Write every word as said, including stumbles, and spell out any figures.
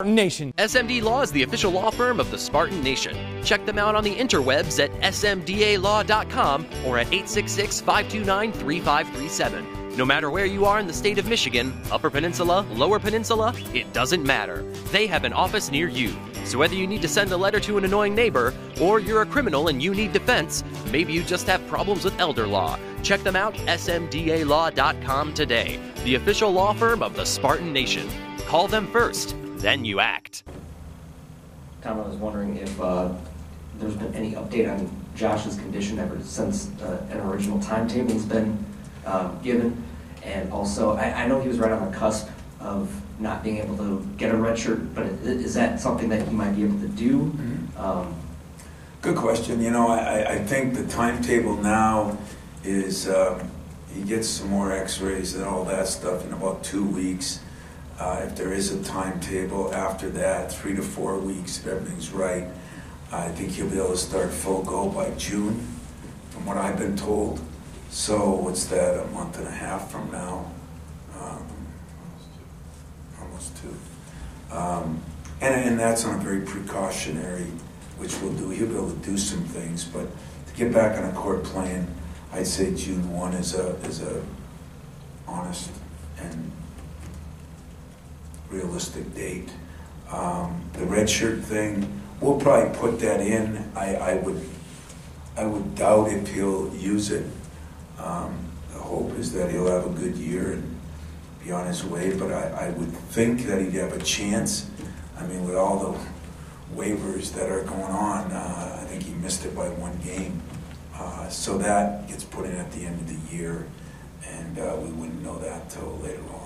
Spartan Nation. S M D Law is the official law firm of the Spartan Nation. Check them out on the interwebs at S M D A law dot com or at eight six six, five two nine, three five three seven. No matter where you are in the state of Michigan, Upper Peninsula, Lower Peninsula, it doesn't matter. They have an office near you. So whether you need to send a letter to an annoying neighbor, or you're a criminal and you need defense, maybe you just have problems with elder law, check them out, S M D A law dot com today. The official law firm of the Spartan Nation. Call them first. Then you act. Tom, I was wondering if uh, there's been any update on Josh's condition ever since uh, an original timetable's been uh, given. And also, I, I know he was right on the cusp of not being able to get a red shirt, but is that something that he might be able to do? Mm-hmm. um, Good question. You know, I, I think the timetable now is um, he gets some more x-rays and all that stuff in about two weeks. Uh, if there is a timetable after that, three to four weeks, if everything's right, I think he'll be able to start full go by June, from what I've been told. So what's that, a month and a half from now? Um, almost two. Um, and, and that's on a very precautionary, which we'll do. He'll be able to do some things, but to get back on a court plan, I'd say June first is a, is a honest and realistic date. Um, the red shirt thing, we'll probably put that in. I, I would, I would doubt if he'll use it. Um, the hope is that he'll have a good year and be on his way. But I, I would think that he'd have a chance. I mean, with all the waivers that are going on, uh, I think he missed it by one game. Uh, so that gets put in at the end of the year, and uh, we wouldn't know that till later on.